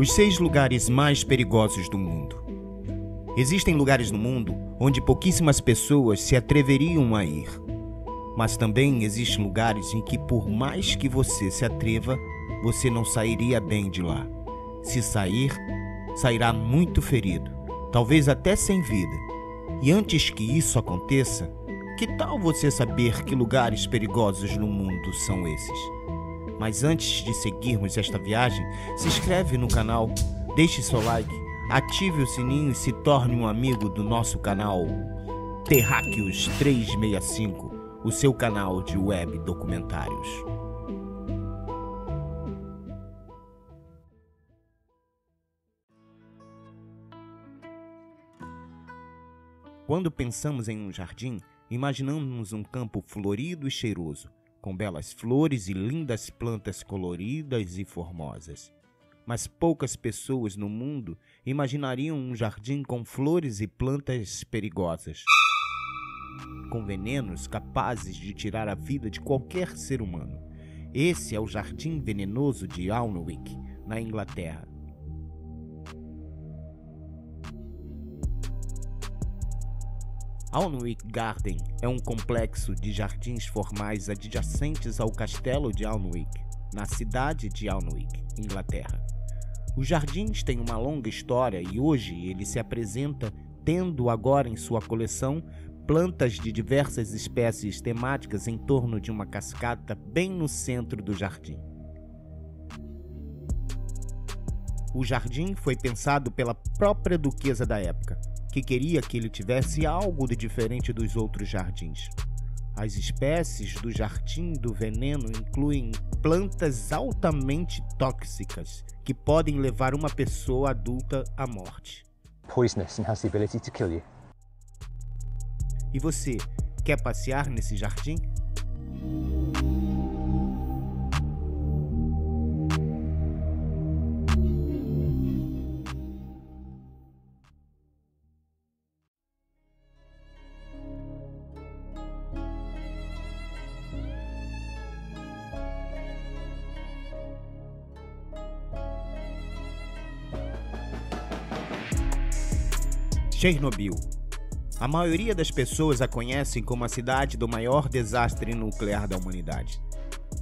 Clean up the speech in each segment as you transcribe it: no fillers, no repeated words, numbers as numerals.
os 6 lugares mais perigosos do mundo. Existem lugares no mundo onde pouquíssimas pessoas se atreveriam a ir. Mas também existem lugares em que, por mais que você se atreva, você não sairia bem de lá. Se sair, sairá muito ferido, talvez até sem vida. E antes que isso aconteça, que tal você saber que lugares perigosos no mundo são esses? Mas antes de seguirmos esta viagem, se inscreve no canal, deixe seu like, ative o sininho e se torne um amigo do nosso canal TERRÁQUEOS 365, o seu canal de web documentários. Quando pensamos em um jardim, imaginamos um campo florido e cheiroso, com belas flores e lindas plantas coloridas e formosas. Mas poucas pessoas no mundo imaginariam um jardim com flores e plantas perigosas, com venenos capazes de tirar a vida de qualquer ser humano. Esse é o Jardim Venenoso de Alnwick, na Inglaterra. Alnwick Garden é um complexo de jardins formais adjacentes ao Castelo de Alnwick, na cidade de Alnwick, Inglaterra. Os jardins têm uma longa história e hoje ele se apresenta tendo agora em sua coleção plantas de diversas espécies temáticas em torno de uma cascata bem no centro do jardim. O jardim foi pensado pela própria duquesa da época, que queria que ele tivesse algo de diferente dos outros jardins. As espécies do jardim do veneno incluem plantas altamente tóxicas que podem levar uma pessoa adulta à morte. Poisonous and has the ability to kill you. E você, quer passear nesse jardim? Chernobyl. A maioria das pessoas a conhecem como a cidade do maior desastre nuclear da humanidade.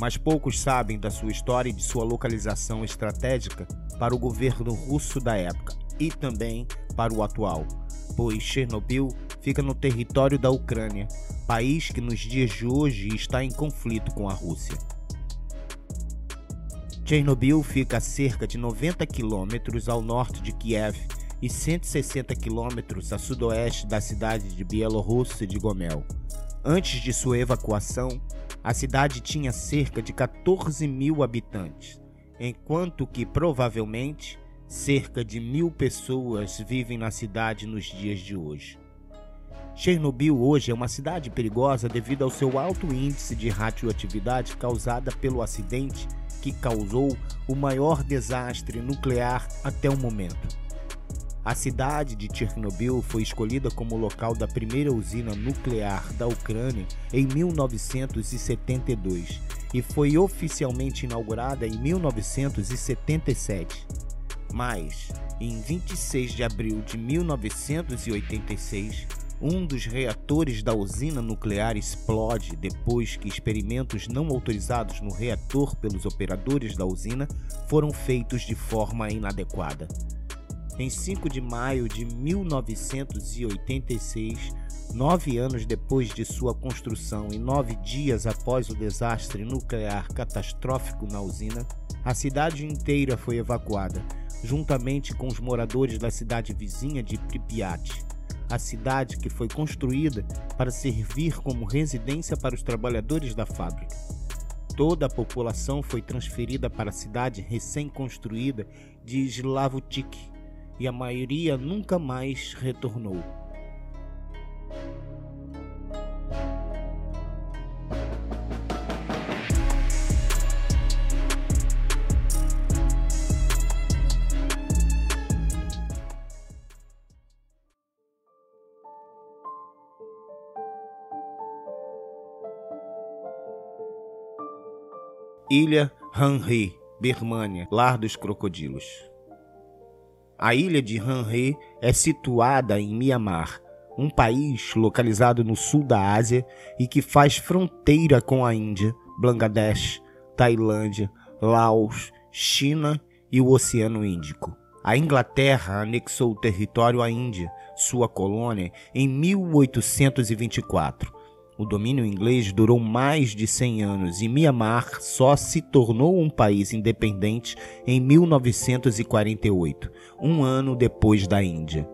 Mas poucos sabem da sua história e de sua localização estratégica para o governo russo da época e também para o atual, pois Chernobyl fica no território da Ucrânia, país que nos dias de hoje está em conflito com a Rússia. Chernobyl fica a cerca de 90 quilômetros ao norte de Kiev e 160 quilômetros a sudoeste da cidade de Bielorrússia de Gomel. Antes de sua evacuação, a cidade tinha cerca de 14 mil habitantes, enquanto que provavelmente cerca de 1.000 pessoas vivem na cidade nos dias de hoje. Chernobyl hoje é uma cidade perigosa devido ao seu alto índice de radioatividade causada pelo acidente que causou o maior desastre nuclear até o momento. A cidade de Chernobyl foi escolhida como local da primeira usina nuclear da Ucrânia em 1972 e foi oficialmente inaugurada em 1977. Mas, em 26 de abril de 1986, um dos reatores da usina nuclear explode depois que experimentos não autorizados no reator pelos operadores da usina foram feitos de forma inadequada. Em 5 de maio de 1986, 9 anos depois de sua construção e 9 dias após o desastre nuclear catastrófico na usina, a cidade inteira foi evacuada, juntamente com os moradores da cidade vizinha de Pripyat, a cidade que foi construída para servir como residência para os trabalhadores da fábrica. Toda a população foi transferida para a cidade recém-construída de Slavutik, e a maioria nunca mais retornou. Ilha Ramree, Birmânia, lar dos crocodilos. A ilha de Ramree é situada em Myanmar, um país localizado no sul da Ásia e que faz fronteira com a Índia, Bangladesh, Tailândia, Laos, China e o Oceano Índico. A Inglaterra anexou o território à Índia, sua colônia, em 1824. O domínio inglês durou mais de 100 anos e Myanmar só se tornou um país independente em 1948, um ano depois da Índia.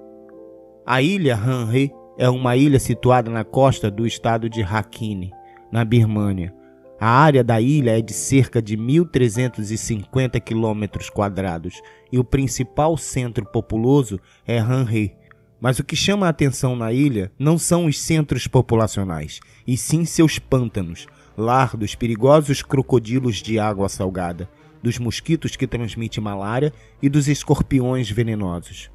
A ilha Ramree é uma ilha situada na costa do estado de Rakhine, na Birmânia. A área da ilha é de cerca de 1.350 km² e o principal centro populoso é Ramree. Mas o que chama a atenção na ilha não são os centros populacionais, e sim seus pântanos, lar dos perigosos crocodilos de água salgada, dos mosquitos que transmitem malária e dos escorpiões venenosos.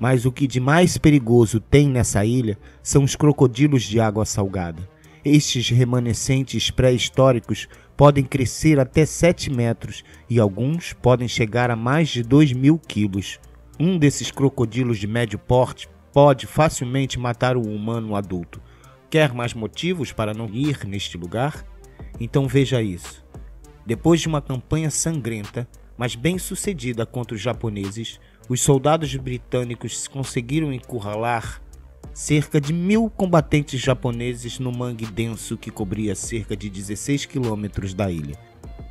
Mas o que de mais perigoso tem nessa ilha são os crocodilos de água salgada. Estes remanescentes pré-históricos podem crescer até 7 metros e alguns podem chegar a mais de 2.000 quilos. Um desses crocodilos de médio porte pode facilmente matar o humano adulto. Quer mais motivos para não ir neste lugar? Então veja isso. Depois de uma campanha sangrenta, mas bem sucedida contra os japoneses, os soldados britânicos conseguiram encurralar cerca de 1.000 combatentes japoneses no mangue denso que cobria cerca de 16 quilômetros da ilha.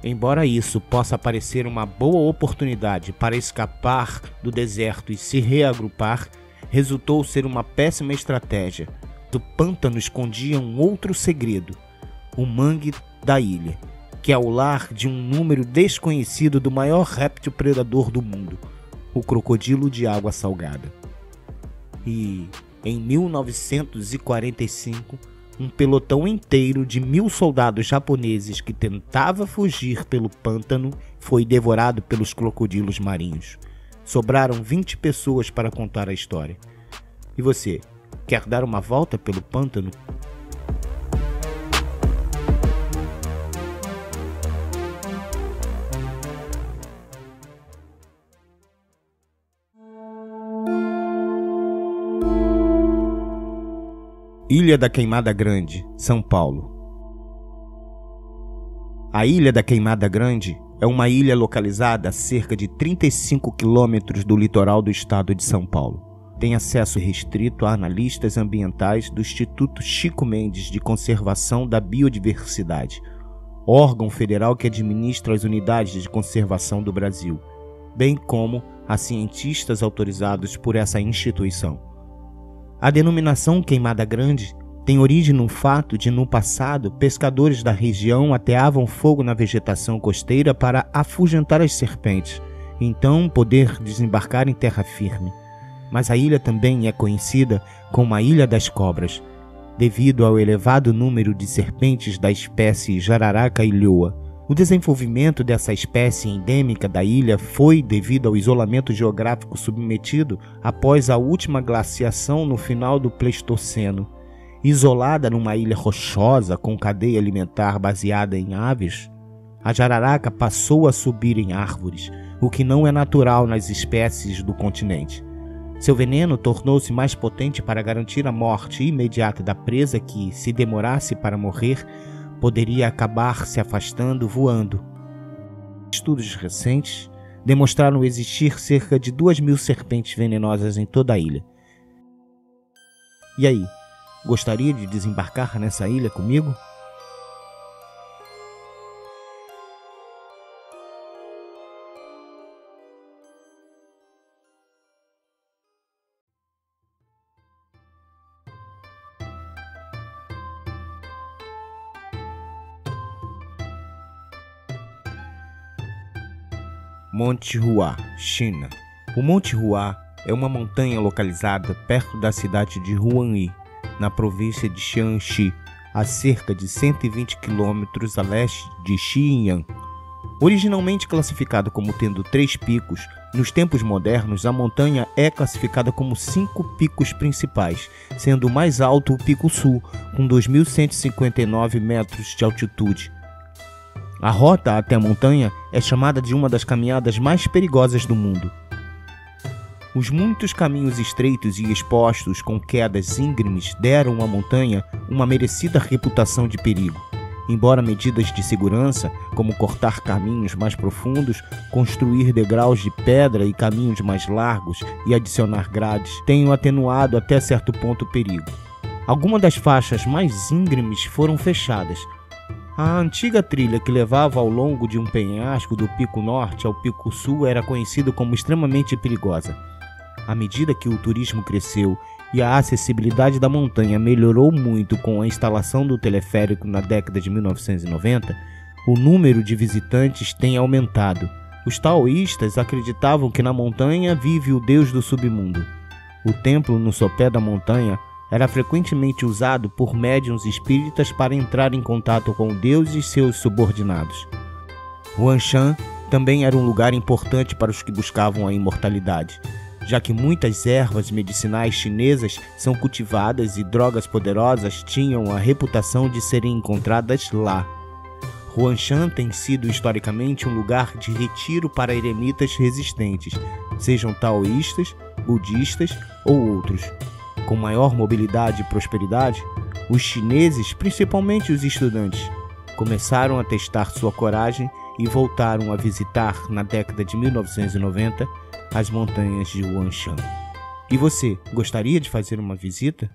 Embora isso possa parecer uma boa oportunidade para escapar do deserto e se reagrupar, resultou ser uma péssima estratégia. O pântano escondia um outro segredo, o mangue da ilha, que é o lar de um número desconhecido do maior réptil predador do mundo, o crocodilo de água salgada. E, em 1945, um pelotão inteiro de 1.000 soldados japoneses que tentava fugir pelo pântano foi devorado pelos crocodilos marinhos. Sobraram 20 pessoas para contar a história. E você, quer dar uma volta pelo pântano? Ilha da Queimada Grande, São Paulo. A Ilha da Queimada Grande é uma ilha localizada a cerca de 35 quilômetros do litoral do estado de São Paulo. Tem acesso restrito a analistas ambientais do Instituto Chico Mendes de Conservação da Biodiversidade, órgão federal que administra as unidades de conservação do Brasil, bem como a cientistas autorizados por essa instituição. A denominação Queimada Grande tem origem no fato de, no passado, pescadores da região ateavam fogo na vegetação costeira para afugentar as serpentes, então poder desembarcar em terra firme. Mas a ilha também é conhecida como a Ilha das Cobras, devido ao elevado número de serpentes da espécie jararaca ilhoa. O desenvolvimento dessa espécie endêmica da ilha foi devido ao isolamento geográfico submetido após a última glaciação no final do Pleistoceno. Isolada numa ilha rochosa com cadeia alimentar baseada em aves, a jararaca passou a subir em árvores, o que não é natural nas espécies do continente. Seu veneno tornou-se mais potente para garantir a morte imediata da presa que, se demorasse para morrer, poderia acabar se afastando voando. Estudos recentes demonstraram existir cerca de 2.000 serpentes venenosas em toda a ilha. E aí, gostaria de desembarcar nessa ilha comigo? Monte Hua, China. O Monte Hua é uma montanha localizada perto da cidade de Huanyi, na província de Shaanxi, a cerca de 120 km a leste de Xi'an. Originalmente classificado como tendo 3 picos, nos tempos modernos a montanha é classificada como 5 picos principais, sendo o mais alto o Pico Sul, com 2.159 metros de altitude. A rota até a montanha é chamada de uma das caminhadas mais perigosas do mundo. Os muitos caminhos estreitos e expostos com quedas íngremes deram à montanha uma merecida reputação de perigo. Embora medidas de segurança, como cortar caminhos mais profundos, construir degraus de pedra e caminhos mais largos e adicionar grades, tenham atenuado até certo ponto o perigo. Algumas das faixas mais íngremes foram fechadas. A antiga trilha que levava ao longo de um penhasco do Pico Norte ao Pico Sul era conhecida como extremamente perigosa. À medida que o turismo cresceu e a acessibilidade da montanha melhorou muito com a instalação do teleférico na década de 1990, o número de visitantes tem aumentado. Os taoístas acreditavam que na montanha vive o deus do submundo. O templo no sopé da montanha era frequentemente usado por médiuns espíritas para entrar em contato com Deus e seus subordinados. Wanshan também era um lugar importante para os que buscavam a imortalidade, já que muitas ervas medicinais chinesas são cultivadas e drogas poderosas tinham a reputação de serem encontradas lá. Huashan tem sido historicamente um lugar de retiro para eremitas resistentes, sejam taoístas, budistas ou outros. Com maior mobilidade e prosperidade, os chineses, principalmente os estudantes, começaram a testar sua coragem e voltaram a visitar, na década de 1990, as montanhas de Wanshan. E você, gostaria de fazer uma visita?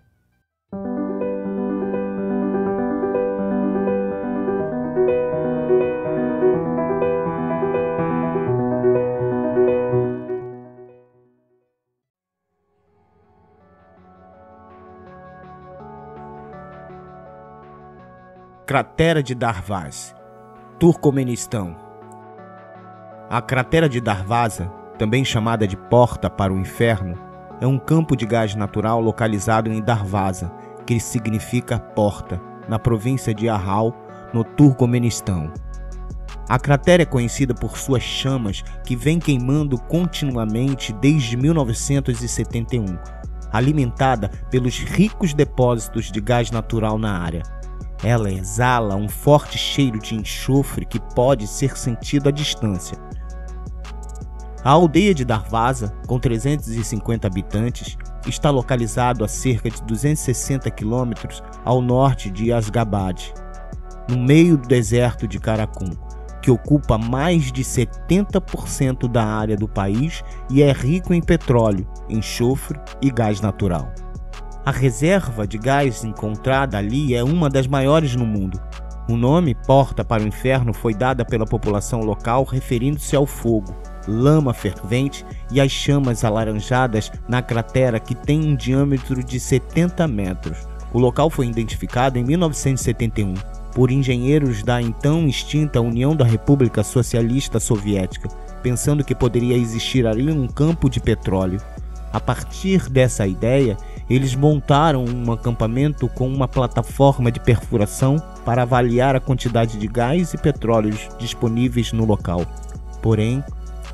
Cratera de Darvaza, Turcomenistão. A cratera de Darvaza, também chamada de Porta para o Inferno, é um campo de gás natural localizado em Darvaza, que significa porta, na província de Aral, no Turcomenistão. A cratera é conhecida por suas chamas que vem queimando continuamente desde 1971, alimentada pelos ricos depósitos de gás natural na área. Ela exala um forte cheiro de enxofre que pode ser sentido à distância. A aldeia de Darvaza, com 350 habitantes, está localizada a cerca de 260 quilômetros ao norte de Asgabad, no meio do deserto de Karakum, que ocupa mais de 70% da área do país e é rico em petróleo, enxofre e gás natural. A reserva de gás encontrada ali é uma das maiores no mundo. O nome Porta para o Inferno foi dada pela população local referindo-se ao fogo, lama fervente e às chamas alaranjadas na cratera que tem um diâmetro de 70 metros. O local foi identificado em 1971 por engenheiros da então extinta União da República Socialista Soviética, pensando que poderia existir ali um campo de petróleo. A partir dessa ideia, eles montaram um acampamento com uma plataforma de perfuração para avaliar a quantidade de gás e petróleos disponíveis no local. Porém,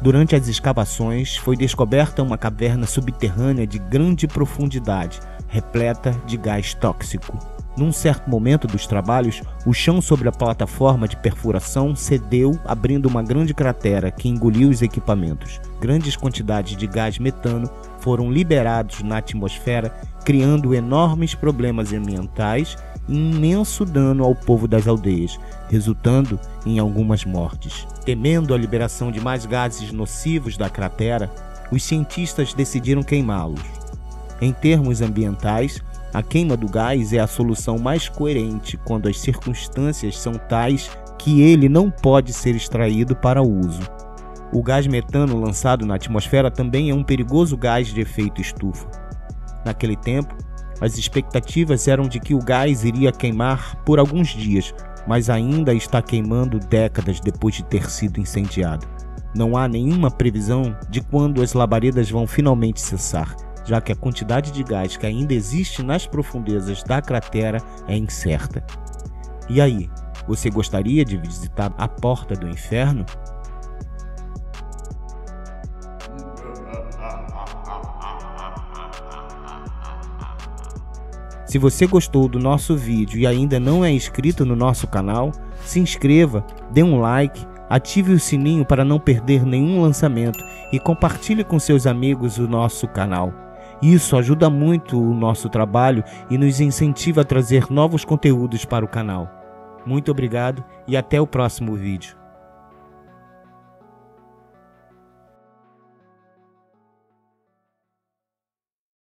durante as escavações, foi descoberta uma caverna subterrânea de grande profundidade, repleta de gás tóxico. Num certo momento dos trabalhos, o chão sobre a plataforma de perfuração cedeu, abrindo uma grande cratera que engoliu os equipamentos. Grandes quantidades de gás metano foram liberados na atmosfera, criando enormes problemas ambientais e imenso dano ao povo das aldeias, resultando em algumas mortes. Temendo a liberação de mais gases nocivos da cratera, os cientistas decidiram queimá-los. Em termos ambientais, a queima do gás é a solução mais coerente quando as circunstâncias são tais que ele não pode ser extraído para uso. O gás metano lançado na atmosfera também é um perigoso gás de efeito estufa. Naquele tempo, as expectativas eram de que o gás iria queimar por alguns dias, mas ainda está queimando décadas depois de ter sido incendiado. Não há nenhuma previsão de quando as labaredas vão finalmente cessar, já que a quantidade de gás que ainda existe nas profundezas da cratera é incerta. E aí, você gostaria de visitar a Porta do Inferno? Se você gostou do nosso vídeo e ainda não é inscrito no nosso canal, se inscreva, dê um like, Ative o sininho para não perder nenhum lançamento e compartilhe com seus amigos o nosso canal. Isso ajuda muito o nosso trabalho e nos incentiva a trazer novos conteúdos para o canal. Muito obrigado e até o próximo vídeo.